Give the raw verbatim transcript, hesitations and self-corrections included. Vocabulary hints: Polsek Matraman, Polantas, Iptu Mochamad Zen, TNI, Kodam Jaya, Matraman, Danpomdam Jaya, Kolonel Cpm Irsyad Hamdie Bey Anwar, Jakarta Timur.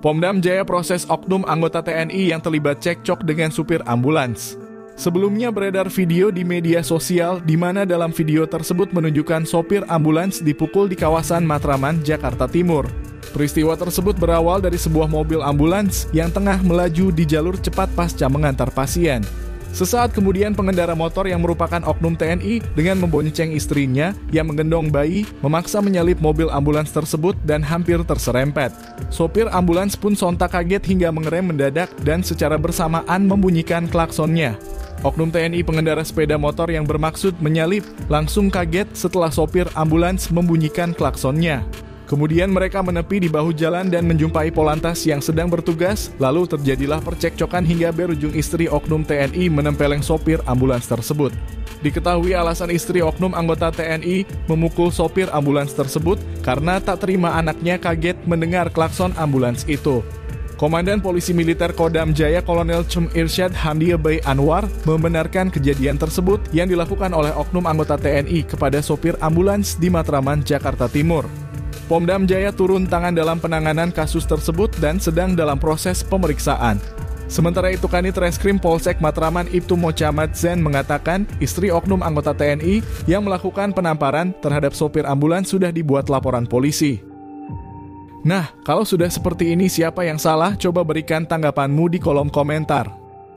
Pomdam Jaya proses oknum anggota T N I yang terlibat cekcok dengan supir ambulans. Sebelumnya beredar video di media sosial di mana dalam video tersebut menunjukkan sopir ambulans dipukul di kawasan Matraman, Jakarta Timur. Peristiwa tersebut berawal dari sebuah mobil ambulans yang tengah melaju di jalur cepat pasca mengantar pasien. Sesaat kemudian pengendara motor yang merupakan oknum T N I dengan membonceng istrinya yang menggendong bayi memaksa menyalip mobil ambulans tersebut dan hampir terserempet. Sopir ambulans pun sontak kaget hingga mengerem mendadak dan secara bersamaan membunyikan klaksonnya. Oknum T N I pengendara sepeda motor yang bermaksud menyalip langsung kaget setelah sopir ambulans membunyikan klaksonnya. Kemudian mereka menepi di bahu jalan dan menjumpai Polantas yang sedang bertugas, lalu terjadilah percekcokan hingga berujung istri oknum T N I menempeleng sopir ambulans tersebut. Diketahui alasan istri oknum anggota T N I memukul sopir ambulans tersebut karena tak terima anaknya kaget mendengar klakson ambulans itu. Komandan Polisi Militer Kodam Jaya Kolonel Cpm Irsyad Hamdie Bey Anwar membenarkan kejadian tersebut yang dilakukan oleh oknum anggota T N I kepada sopir ambulans di Matraman, Jakarta Timur. Pomdam Jaya turun tangan dalam penanganan kasus tersebut dan sedang dalam proses pemeriksaan. Sementara itu, Kanit Reskrim Polsek Matraman Iptu Mochamad Zen mengatakan istri oknum anggota T N I yang melakukan penamparan terhadap sopir ambulans sudah dibuat laporan polisi. Nah, kalau sudah seperti ini siapa yang salah? Coba berikan tanggapanmu di kolom komentar.